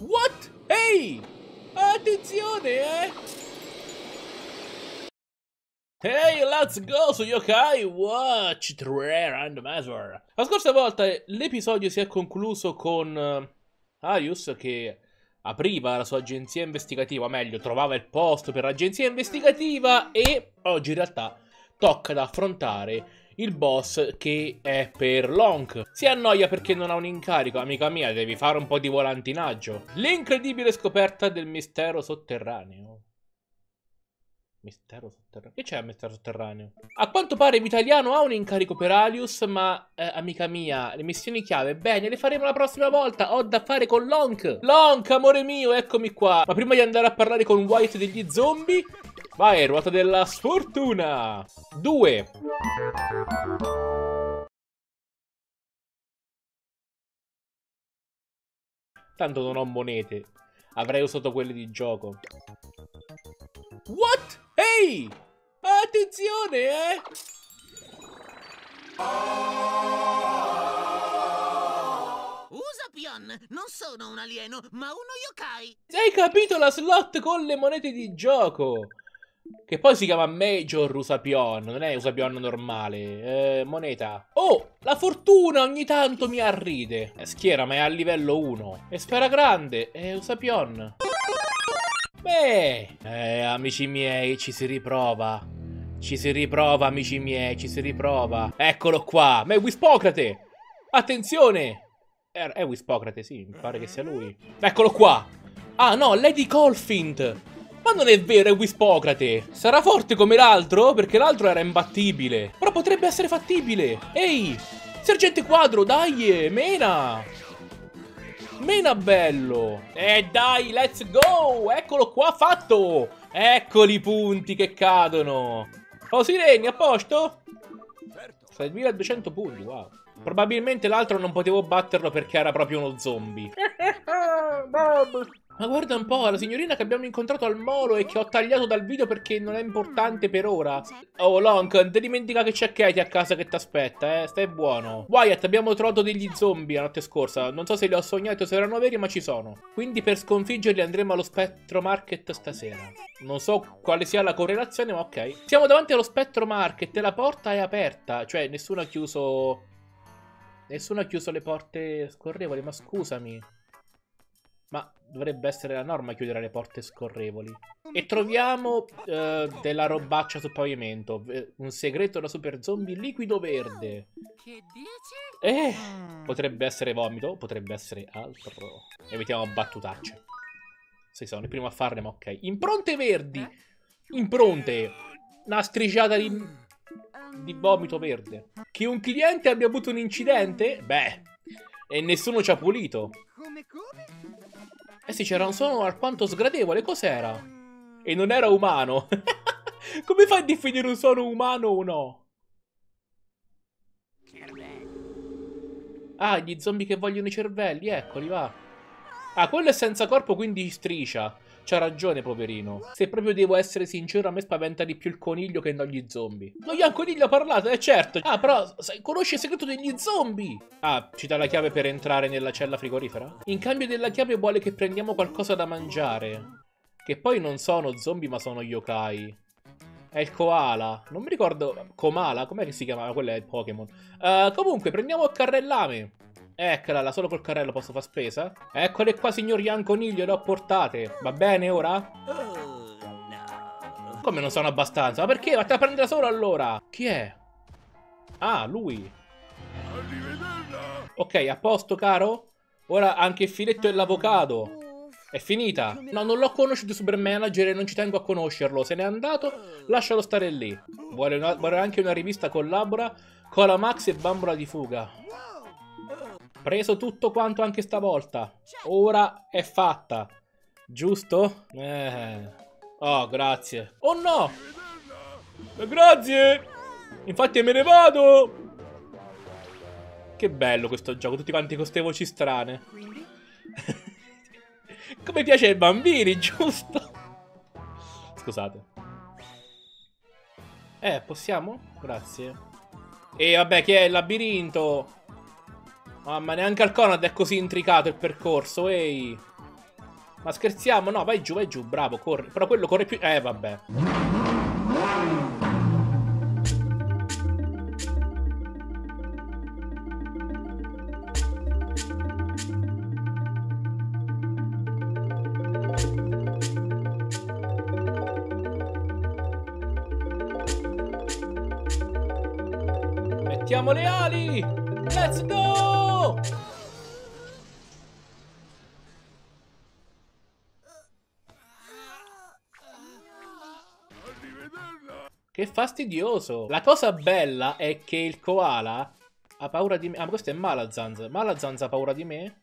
What? Ehi! Attenzione, eh! Hey, let's go su Yokai Watch 3 Randomizer. La scorsa volta l'episodio si è concluso con Arius che apriva la sua agenzia investigativa, o meglio, trovava il posto per l'agenzia investigativa, e oggi in realtà tocca ad affrontare il boss che è per Lonk. Si annoia perché non ha un incarico. Amica mia, devi fare un po' di volantinaggio. L'incredibile scoperta del mistero sotterraneo. Mistero sotterraneo? Che c'è il mistero sotterraneo? A quanto pare Vitaliano ha un incarico per Arius, ma amica mia, le missioni chiave, bene, le faremo la prossima volta. Ho da fare con Lonk. Lonk, amore mio, eccomi qua. Ma prima di andare a parlare con Wyatt degli zombie, vai, ruota della sfortuna! 2. Tanto non ho monete. Avrei usato quelle di gioco. What? Ehi! Hey! Attenzione, eh! Usa Pion! Non sono un alieno, ma uno yokai! Hai capito la slot con le monete di gioco? Che poi si chiama Major Usapyon, non è Usapyon normale, moneta. Oh, la fortuna ogni tanto mi arride. Schiera, ma è a livello 1. E spera grande, è Usapyon. Beh, amici miei, ci si riprova. Ci si riprova, amici miei, ci si riprova. Eccolo qua, ma è Wispocrate. Attenzione. È Wispocrate, sì, mi pare che sia lui. Eccolo qua. Ah no, Lady Colfint. Ma non è vero, è Wispocrate. Sarà forte come l'altro? Perché l'altro era imbattibile. Però potrebbe essere fattibile. Ehi, Sergente Quadro, dai, Mena. Mena bello. E dai, let's go. Eccolo qua, fatto. Eccoli i punti che cadono. Oh, Sireni, a posto? 6200 punti, wow. Probabilmente l'altro non potevo batterlo perché era proprio uno zombie. Ma guarda un po', la signorina che abbiamo incontrato al molo e che ho tagliato dal video perché non è importante per ora. Oh, Lonk, non ti dimentica che c'è Katie a casa che ti aspetta, eh. Stai buono. Wyatt, abbiamo trovato degli zombie la notte scorsa. Non so se li ho sognati o se erano veri, ma ci sono. Quindi per sconfiggerli andremo allo Spectromarket stasera. Non so quale sia la correlazione, ma ok. Siamo davanti allo Spectromarket e la porta è aperta. Cioè, nessuno ha chiuso... Nessuno ha chiuso le porte scorrevoli, ma scusami. Ma dovrebbe essere la norma chiudere le porte scorrevoli. E troviamo della robaccia sul pavimento. Un segreto da super zombie liquido verde. Che dici? Potrebbe essere vomito, potrebbe essere altro. Evitiamo battutacce. Sì, sono il primo a farle, ma ok. Impronte verdi. Impronte. Una strisciata di vomito verde. Che un cliente abbia avuto un incidente? Beh. E nessuno ci ha pulito. Come? Eh sì, c'era un suono alquanto sgradevole, cos'era? E non era umano. Come fai a definire un suono umano o no? Ah, gli zombie che vogliono i cervelli, eccoli, va. Ah, quello è senza corpo, quindi striscia. C'ha ragione, poverino. Se proprio devo essere sincero, a me spaventa di più il coniglio che non gli zombie. No, il coniglio ha parlato, certo. Ah, però conosce il segreto degli zombie. Ah, ci dà la chiave per entrare nella cella frigorifera? In cambio della chiave vuole che prendiamo qualcosa da mangiare. Che poi non sono zombie, ma sono yokai. È il koala. Non mi ricordo... Komala? Com'è che si chiamava? Quello è il Pokémon. Comunque, prendiamo il carrellame. Eccola, là, solo col carrello posso far spesa. Eccole qua, signor Ian Coniglio, le ho portate. Va bene ora? Oh, no. Come non sono abbastanza? Ma perché? Vatti a prendere solo allora. Chi è? Ah, lui. Ok, a posto, caro. Ora anche il filetto e l'avocado. È finita. No, non l'ho conosciuto Supermanager e non ci tengo a conoscerlo. Se n'è andato, lascialo stare lì. Vuole anche una rivista collabora con la Maxi e Bambola di Fuga. Preso tutto quanto anche stavolta. Ora è fatta. Giusto? Oh, grazie. Oh no! Grazie! Infatti me ne vado! Che bello questo gioco, tutti quanti con queste voci strane. Come piace ai bambini, giusto? Scusate. Possiamo? Grazie. E vabbè, che è il labirinto? Mamma, neanche al Conad è così intricato il percorso, ehi. Ma scherziamo? No, vai giù, bravo, corri. Però quello corre più... vabbè. Mettiamo le ali! Let's go! Che fastidioso! La cosa bella è che il koala ha paura di me. Ah, ma questo è Malazans. Malazans ha paura di me?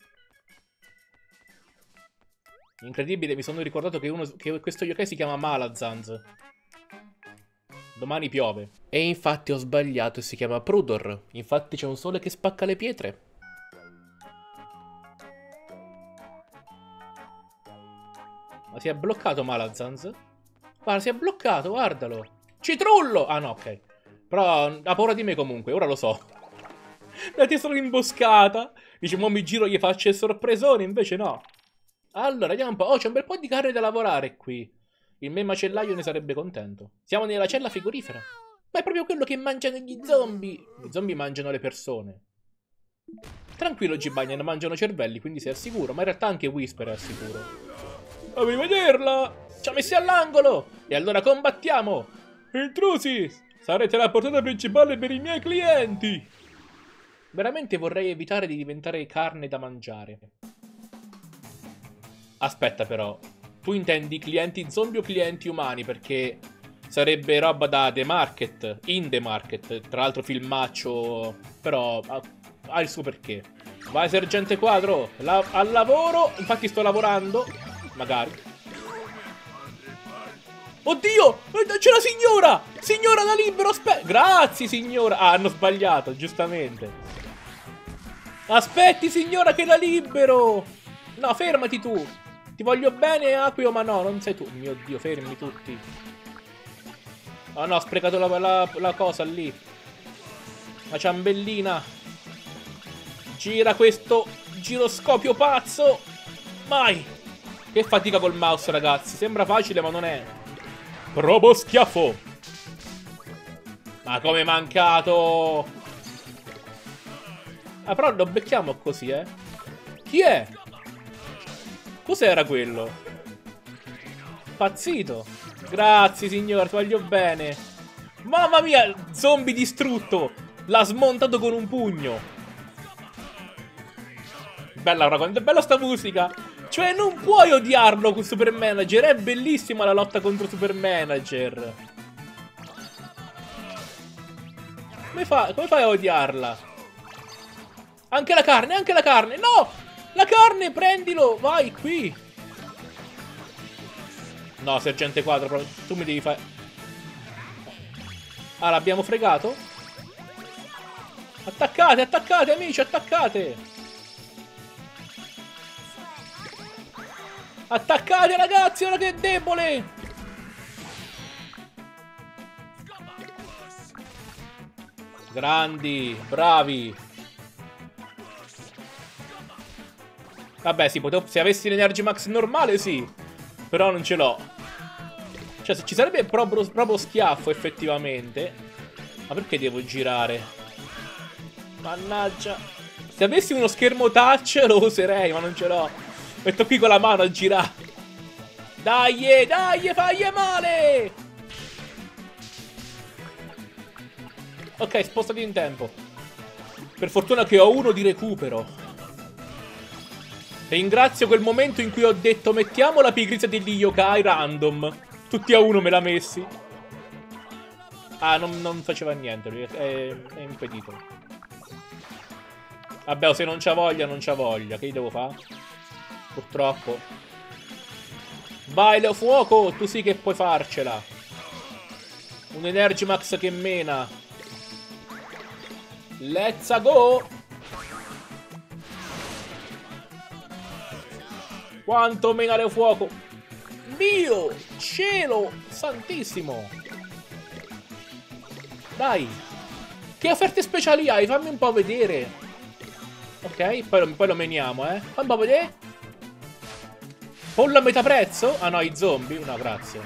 Incredibile, mi sono ricordato che questo yokai si chiama Malazans. Domani piove. E infatti ho sbagliato e si chiama Proudor. Infatti c'è un sole che spacca le pietre. Ma si è bloccato Malazans? Guarda, si è bloccato, guardalo. Citrullo! Ah no, ok. Però ha paura di me comunque, ora lo so. La ti sono imboscata. Dice, mo mi giro e gli faccio il sorpresone, invece no. Allora, vediamo un po'. Oh, c'è un bel po' di carne da lavorare qui. Il mio macellaio ne sarebbe contento. Siamo nella cella frigorifera. Ma è proprio quello che mangiano gli zombie. Gli zombie mangiano le persone. Tranquillo, G-Bion, mangiano cervelli, quindi sei al sicuro. Ma in realtà anche Whisper è al sicuro. Devi vederla! Ci ha messi all'angolo! E allora combattiamo! Intrusi! Sarete la portata principale per i miei clienti! Veramente vorrei evitare di diventare carne da mangiare. Aspetta però... Tu intendi clienti zombie o clienti umani? Perché sarebbe roba da The Market, in The Market. Tra l'altro filmaccio, però ha il suo perché. Vai Sergente Quadro, al lavoro. Infatti sto lavorando, magari. Oddio, c'è la signora! Signora da libero, grazie signora! Ah, hanno sbagliato, giustamente. Aspetti signora che la libero! No, fermati tu! Ti voglio bene, Aquio, ma no, non sei tu. Mio Dio, fermi tutti. Oh no, ho sprecato la cosa lì. La ciambellina. Gira questo giroscopio pazzo. Vai. Che fatica col mouse, ragazzi. Sembra facile, ma non è. Probo schiaffo. Ma come mancato. Ah, però lo becchiamo così, eh. Chi è? Cos'era quello? Pazzito. Grazie signora, ti voglio bene. Mamma mia, zombie distrutto. L'ha smontato con un pugno. Bella, raga, quanto è bella sta musica. Cioè non puoi odiarlo con Supermanager. È bellissima la lotta contro Supermanager. Come fai a odiarla? Anche la carne, anche la carne. No! La carne, prendilo, vai qui. No, Sergente Quadro, tu mi devi fare... Ah, l'abbiamo fregato? Attaccate, attaccate, amici, attaccate. Attaccate, ragazzi, ora che è debole. Grandi, bravi. Vabbè, sì, se avessi l'Energimax normale, sì. Però non ce l'ho. Cioè, ci sarebbe proprio schiaffo, effettivamente. Ma perché devo girare? Mannaggia. Se avessi uno schermo touch, lo userei, ma non ce l'ho. Metto qui con la mano a girare. Dai, dai, fagli male! Ok, spostati in tempo. Per fortuna che ho uno di recupero. Ringrazio quel momento in cui ho detto mettiamo la pigrizia degli yokai random. Tutti a uno me l'ha messi. Ah, non faceva niente, lui è impedito. Vabbè, o se non c'ha voglia, non c'ha voglia. Che gli devo fare? Purtroppo. Vai Leofuoco, tu sì che puoi farcela. Un Energimax che mena. Let's go! Quanto mena Leofuoco! Dio! Cielo! Santissimo! Dai! Che offerte speciali hai? Fammi un po' vedere! Ok, poi lo meniamo, eh! Fammi un po' vedere! Pollo a metà prezzo? Ah no, i zombie? No, grazie.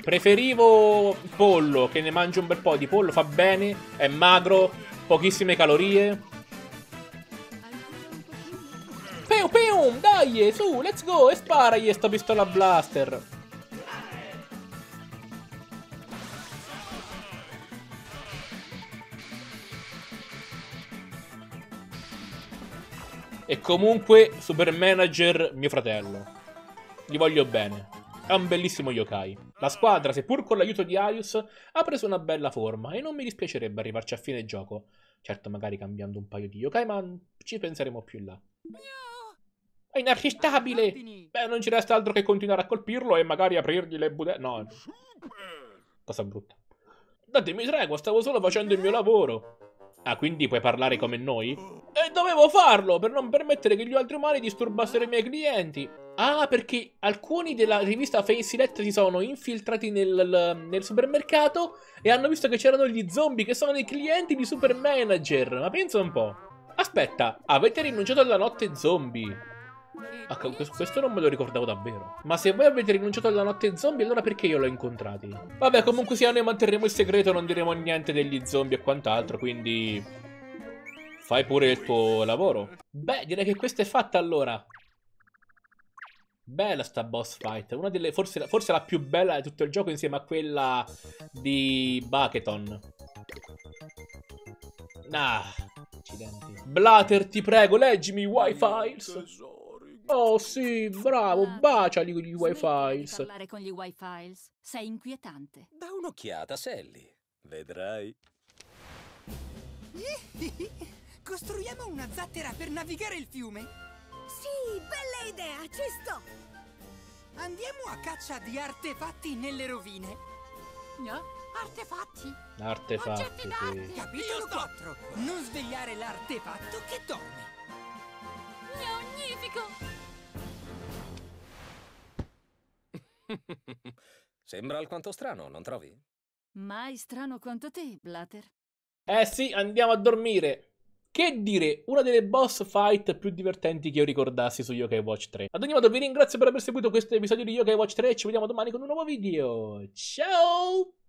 Preferivo pollo, che ne mangio un bel po' di pollo, fa bene, è magro, pochissime calorie. Pew pew, dai, su, let's go, e sparagli sta pistola blaster. E comunque Supermanager, mio fratello, gli voglio bene. È un bellissimo yokai. La squadra, seppur con l'aiuto di Arius, ha preso una bella forma e non mi dispiacerebbe arrivarci a fine gioco. Certo, magari cambiando un paio di yokai, ma ci penseremo più in là. È inarrestabile! Beh, non ci resta altro che continuare a colpirlo e magari aprirgli le budelle. No, cosa brutta. Datemi tregua, stavo solo facendo il mio lavoro. Ah, quindi puoi parlare come noi? E dovevo farlo per non permettere che gli altri umani disturbassero i miei clienti. Ah, perché alcuni della rivista Facelette si sono infiltrati nel supermercato e hanno visto che c'erano gli zombie che sono i clienti di Supermanager. Ma pensa un po'. Aspetta, avete rinunciato alla notte zombie. Ah, questo non me lo ricordavo davvero. Ma se voi avete rinunciato alla notte zombie, allora perché io l'ho incontrati? Vabbè, comunque sia, noi manterremo il segreto, non diremo niente degli zombie e quant'altro, quindi fai pure il tuo lavoro. Beh, direi che questa è fatta allora. Bella sta boss fight, una delle, forse la più bella di tutto il gioco, insieme a quella di Bucketton. Ah, accidenti. Blatter, ti prego, leggimi Wi-Files. Oh sì, bravo, baciali con gli Wi-Files. Parlare con gli Wi-Files, sei inquietante. Da un'occhiata, Sally, vedrai. Costruiamo una zattera per navigare il fiume? Sì, bella idea, ci sto. Andiamo a caccia di artefatti nelle rovine. No? Artefatti? Artefatti, sì. Capitolo 4, non svegliare l'artefatto che dorme. Sembra alquanto strano, non trovi? Mai strano quanto te, Blatter. Eh sì, andiamo a dormire. Che dire, una delle boss fight più divertenti che io ricordassi su Yo-Kai Watch 3. Ad ogni modo vi ringrazio per aver seguito questo episodio di Yo-Kai Watch 3 e ci vediamo domani con un nuovo video. Ciao!